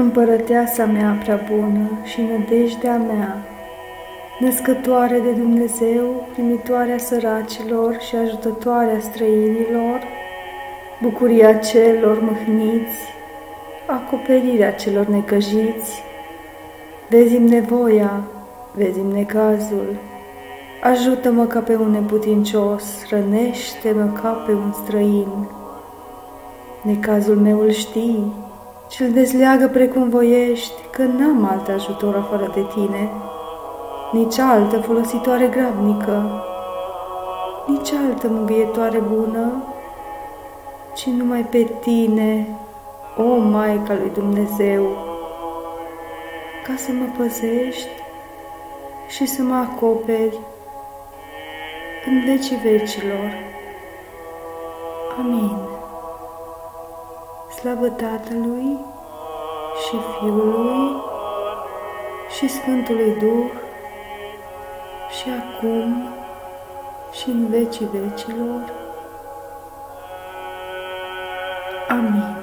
Împărăteasa mea prea bună și nădejdea mea, născătoare de Dumnezeu, primitoarea săracilor și ajutătoarea străinilor, bucuria celor mâhniți, acoperirea celor necăjiți, vezi-mi nevoia, vezi-mi necazul, ajută-mă ca pe un neputincios, rănește-mă ca pe un străin. Necazul meu îl știi, și-l dezleagă precum voiești, că n-am alt ajutor afară de tine, nici altă folositoare grabnică, nici altă mângâietoare bună, ci numai pe tine, o Maica lui Dumnezeu, ca să mă păzești și să mă acoperi în vecii vecilor. Amin. Slavă Tatălui și Fiului și Sfântului Duh, și acum și în vecii vecilor. Amin.